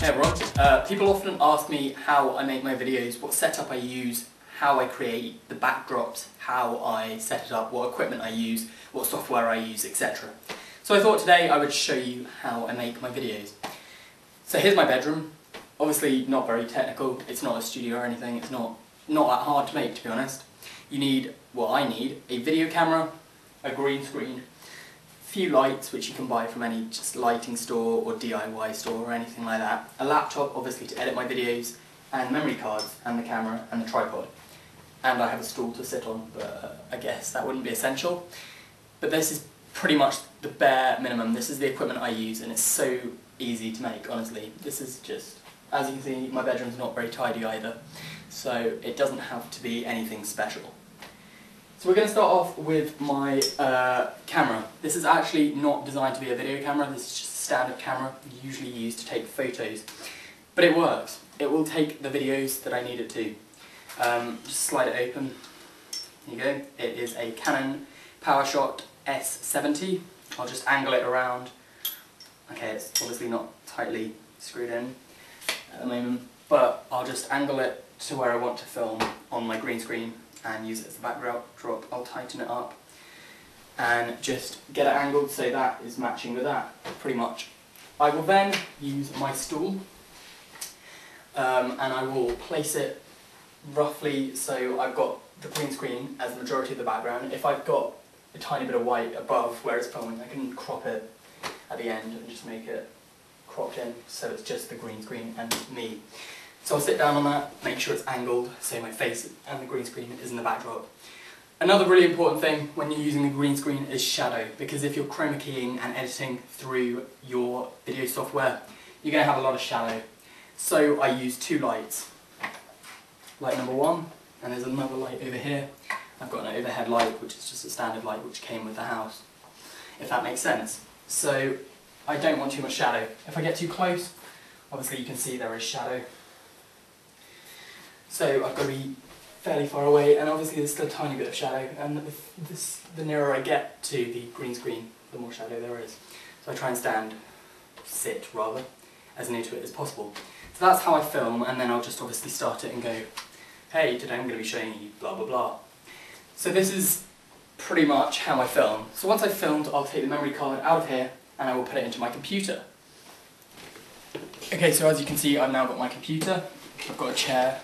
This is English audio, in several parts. Hey everyone, people often ask me how I make my videos, what setup I use, how I create the backdrops, how I set it up, what equipment I use, what software I use, etc. So I thought today I would show you how I make my videos. So here's my bedroom, obviously not very technical, it's not a studio or anything, it's not that hard to make, to be honest. You need, well I need, a video camera, a green screen, few lights which you can buy from any just lighting store or DIY store or anything like that, a laptop obviously to edit my videos, and memory cards, and the camera, and the tripod. And I have a stool to sit on, but I guess that wouldn't be essential. But this is pretty much the bare minimum, this is the equipment I use, and it's so easy to make, honestly. This is just, as you can see, my bedroom's not very tidy either, so it doesn't have to be anything special. So we're going to start off with my camera. This is actually not designed to be a video camera, this is just a standard camera usually used to take photos. But it works, it will take the videos that I need it to. Just slide it open, there you go. It is a Canon PowerShot S70. I'll just angle it around. Okay, it's obviously not tightly screwed in at the moment, but I'll just angle it to where I want to film on my green screen and use it as the backdrop. I'll tighten it up and just get it angled so that is matching with that, pretty much. I will then use my stool and I will place it roughly so I've got the green screen as the majority of the background. If I've got a tiny bit of white above where it's filming, I can crop it at the end and just make it cropped in so it's just the green screen and me. So I'll sit down on that, make sure it's angled, so my face and the green screen is in the backdrop. Another really important thing when you're using the green screen is shadow, because if you're chroma keying and editing through your video software, you're going to have a lot of shadow. So I use two lights. Light number one, and there's another light over here. I've got an overhead light, which is just a standard light which came with the house, if that makes sense. So I don't want too much shadow. If I get too close, obviously you can see there is shadow. So I've got to be fairly far away, and obviously there's still a tiny bit of shadow, and the nearer I get to the green screen, the more shadow there is. So I try and sit as near to it as possible. So that's how I film, and then I'll just obviously start it and go, hey, today I'm going to be showing you blah blah blah. So this is pretty much how I film. So once I've filmed, I'll take the memory card out of here, and I will put it into my computer. Okay, so as you can see, I've now got my computer, I've got a chair,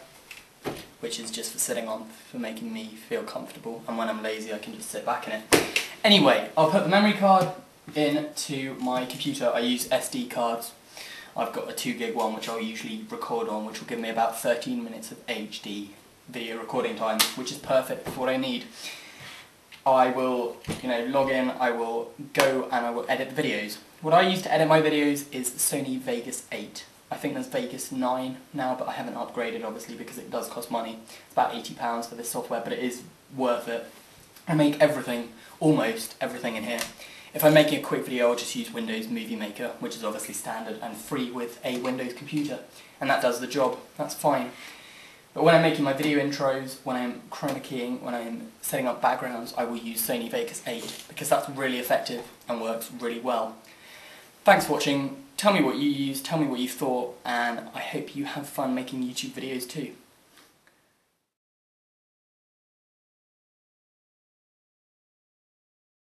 which is just for sitting on, for making me feel comfortable, and when I'm lazy I can just sit back in it. Anyway, I'll put the memory card into my computer. I use SD cards. I've got a 2 gig one which I'll usually record on, which will give me about 13 minutes of HD video recording time, which is perfect for what I need. I will, log in, I will go and I will edit the videos. What I use to edit my videos is Sony Vegas 8. I think there's Vegas 9 now, but I haven't upgraded obviously because it does cost money. It's about £80 for this software, but it is worth it. I make everything, almost everything in here. If I'm making a quick video, I'll just use Windows Movie Maker, which is obviously standard and free with a Windows computer, and that does the job, that's fine. But when I'm making my video intros, when I'm chroma keying, when I'm setting up backgrounds, I will use Sony Vegas 8, because that's really effective and works really well. Thanks for watching. Tell me what you use, tell me what you thought, and I hope you have fun making YouTube videos too.